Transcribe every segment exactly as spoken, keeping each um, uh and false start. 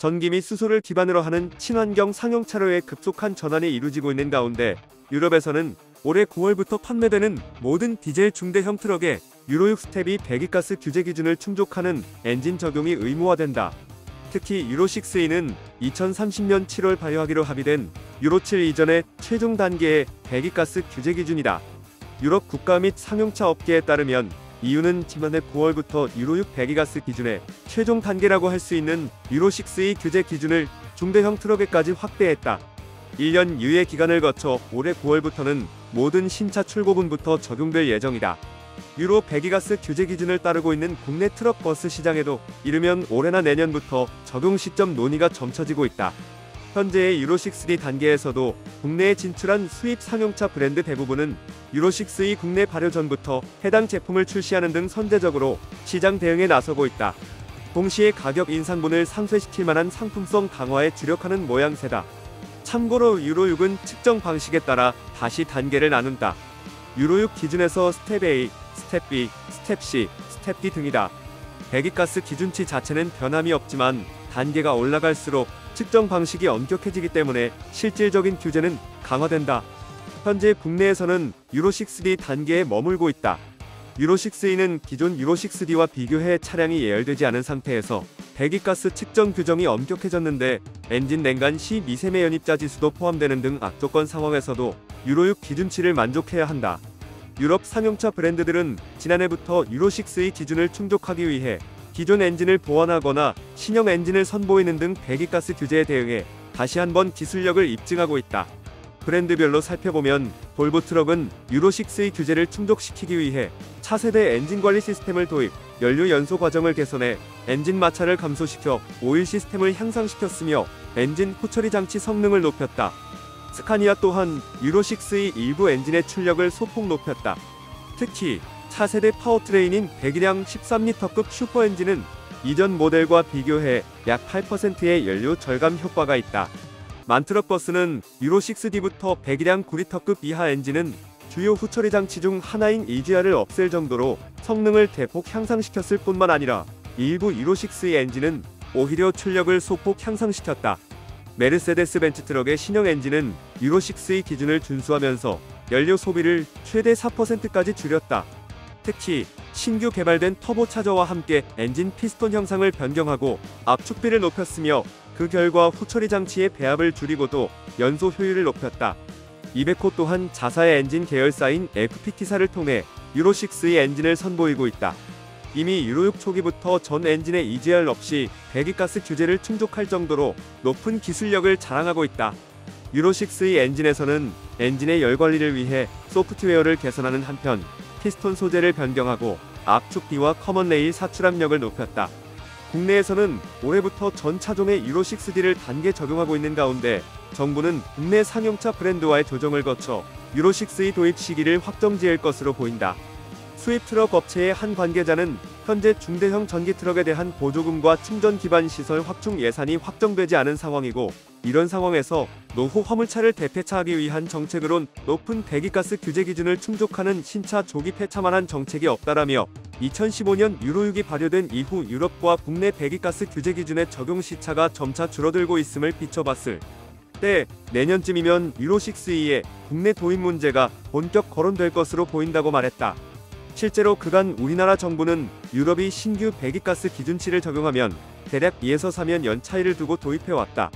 전기 및 수소를 기반으로 하는 친환경 상용차로의 급속한 전환이 이루어지고 있는 가운데 유럽에서는 올해 구월부터 판매되는 모든 디젤 중대형 트럭에 유로 육 스텝이 배기가스 규제 기준을 충족하는 엔진 적용이 의무화된다. 특히 유로 육 이는 이천삼십년 칠월 발효하기로 합의된 유로 칠 이전의 최종 단계의 배기가스 규제 기준이다. 유럽 국가 및 상용차 업계에 따르면 이유는 지난해 구월부터 유로 육 배기가스 기준의 최종 단계라고 할 수 있는 유로 육 이 규제 기준을 중대형 트럭에까지 확대했다. 일 년 유예 기간을 거쳐 올해 구월부터는 모든 신차 출고분부터 적용될 예정이다. 유로 배기가스 규제 기준을 따르고 있는 국내 트럭 버스 시장에도 이르면 올해나 내년부터 적용 시점 논의가 점쳐지고 있다. 현재의 유로 육 디 단계에서도 국내에 진출한 수입 상용차 브랜드 대부분은 유로 육 이 국내 발효 전부터 해당 제품을 출시하는 등 선제적으로 시장 대응에 나서고 있다. 동시에 가격 인상분을 상쇄시킬 만한 상품성 강화에 주력하는 모양새다. 참고로 유로 육은 측정 방식에 따라 다시 단계를 나눈다. 유로 육 기준에서 스텝 에이, 스텝 비, 스텝 씨, 스텝 디 등이다. 배기가스 기준치 자체는 변함이 없지만 단계가 올라갈수록 측정 방식이 엄격해지기 때문에 실질적인 규제는 강화된다. 현재 국내에서는 유로 육 디 단계에 머물고 있다. 유로 육 이는 기존 유로 육 디와 비교해 차량이 예열되지 않은 상태에서 배기가스 측정 규정이 엄격해졌는데 엔진 냉간 시 미세매 연입자 지수도 포함되는 등 악조건 상황에서도 유로 육 기준치를 만족해야 한다. 유럽 상용차 브랜드들은 지난해부터 유로 육 이 기준을 충족하기 위해 기존 엔진을 보완하거나 신형 엔진을 선보이는 등 배기가스 규제에 대응해 다시 한번 기술력을 입증하고 있다. 브랜드별로 살펴보면 볼보 트럭은 유로 육 이 규제를 충족시키기 위해 차세대 엔진 관리 시스템을 도입, 연료 연소 과정을 개선해 엔진 마찰을 감소시켜 오일 시스템을 향상시켰으며 엔진 후처리 장치 성능을 높였다. 스카니아 또한 유로 육 이 일부 엔진의 출력을 소폭 높였다. 특히 차세대 파워트레인인 배기량 십삼 리터급 슈퍼엔진은 이전 모델과 비교해 약 팔 퍼센트의 연료 절감 효과가 있다. 만트럭 버스는 유로 육 디부터 배기량 구 리터급 이하 엔진은 주요 후처리 장치 중 하나인 이지알을 없앨 정도로 성능을 대폭 향상시켰을 뿐만 아니라 일부 유로 육 이 엔진은 오히려 출력을 소폭 향상시켰다. 메르세데스 벤츠 트럭의 신형 엔진은 유로 육 이 기준을 준수하면서 연료 소비를 최대 사 퍼센트까지 줄였다. 특히 신규 개발된 터보차저와 함께 엔진 피스톤 형상을 변경하고 압축비를 높였으며 그 결과 후처리 장치의 배합을 줄이고도 연소 효율을 높였다. 이베코 또한 자사의 엔진 계열사인 에프피티사를 통해 유로 육 이 엔진을 선보이고 있다. 이미 유로 육 초기부터 전 엔진의 이지알 없이 배기가스 규제를 충족할 정도로 높은 기술력을 자랑하고 있다. 유로 육 이 엔진에서는 엔진의 열 관리를 위해 소프트웨어를 개선하는 한편 피스톤 소재를 변경하고 압축비와 커먼 레일 사출압력을 높였다. 국내에서는 올해부터 전 차종의 유로 육 디를 단계 적용하고 있는 가운데 정부는 국내 상용차 브랜드와의 조정을 거쳐 유로 육 이 도입 시기를 확정지을 것으로 보인다. 수입 트럭 업체의 한 관계자는 현재 중대형 전기 트럭에 대한 보조금과 충전 기반 시설 확충 예산이 확정되지 않은 상황이고 이런 상황에서 노후 화물차를 대폐차하기 위한 정책으론 높은 배기가스 규제 기준을 충족하는 신차 조기 폐차만한 정책이 없다라며 이천십오년 유로 육이 발효된 이후 유럽과 국내 배기가스 규제 기준의 적용 시차가 점차 줄어들고 있음을 비춰봤을 때 내년쯤이면 유로 육 이의 국내 도입 문제가 본격 거론될 것으로 보인다고 말했다. 실제로 그간 우리나라 정부는 유럽이 신규 배기가스 기준치를 적용하면 대략 이에서 사년 차이를 두고 도입해왔다.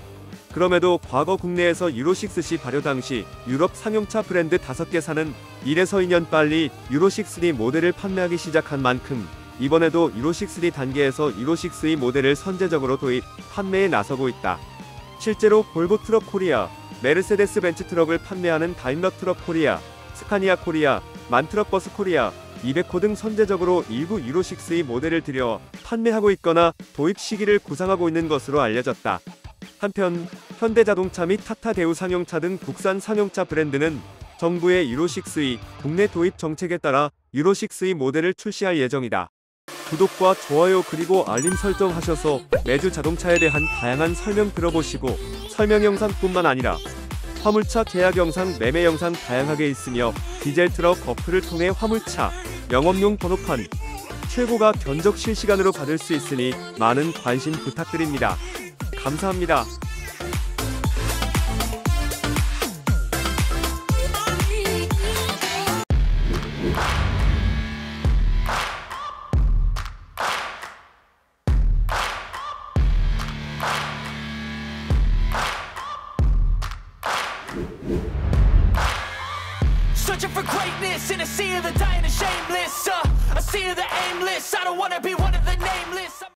그럼에도 과거 국내에서 유로 육 시 발효 당시 유럽 상용차 브랜드 다섯 개사는 일에서 이년 빨리 유로 육 이 모델을 판매하기 시작한 만큼 이번에도 유로 육 이 단계에서 유로 육 이 모델을 선제적으로 도입, 판매에 나서고 있다. 실제로 볼보 트럭 코리아, 메르세데스 벤츠 트럭을 판매하는 다임러 트럭 코리아, 스카니아 코리아, 만 트럭 버스 코리아, 이베코 등 선제적으로 일부 유로 육 이 모델을 들여 판매하고 있거나 도입 시기를 구상하고 있는 것으로 알려졌다. 한편 현대자동차 및 타타 대우 상용차 등 국산 상용차 브랜드는 정부의 유로 육 이 국내 도입 정책에 따라 유로 육 이 모델을 출시할 예정이다. 구독과 좋아요 그리고 알림 설정하셔서 매주 자동차에 대한 다양한 설명 들어보시고 설명 영상뿐만 아니라 화물차 계약 영상, 매매 영상 다양하게 있으며 디젤트럭 어플을 통해 화물차, 영업용 번호판, 최고가 견적 실시간으로 받을 수 있으니 많은 관심 부탁드립니다. 감사합니다. Searching for greatness in a sea of the dying and shameless. Uh, a sea of the aimless. I don't wanna be one of the nameless. I'm